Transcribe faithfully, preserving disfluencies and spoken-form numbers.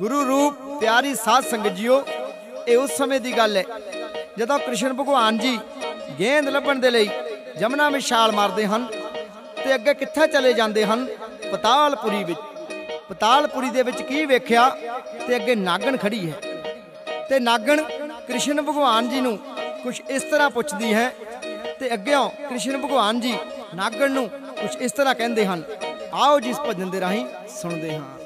गुरु रूप प्यारी साध संगत जीओ, यह उस समय की गल है जदों कृष्ण भगवान जी गेंद लभण दे लई जमुना में छाल मारते हैं तो अगे कित्थे चले जाते हैं? पतालपुरी विच। पतालपुरी दे विच की वेख्या तो अगे नागन खड़ी है तो नागन कृष्ण भगवान जी नूं कुछ इस तरह पुछदी है तो अग्गों कृष्ण भगवान जी नागन नूं कुछ इस तरह कहंदे हैं। आओ जिस भजन दे राही सुनते हाँ।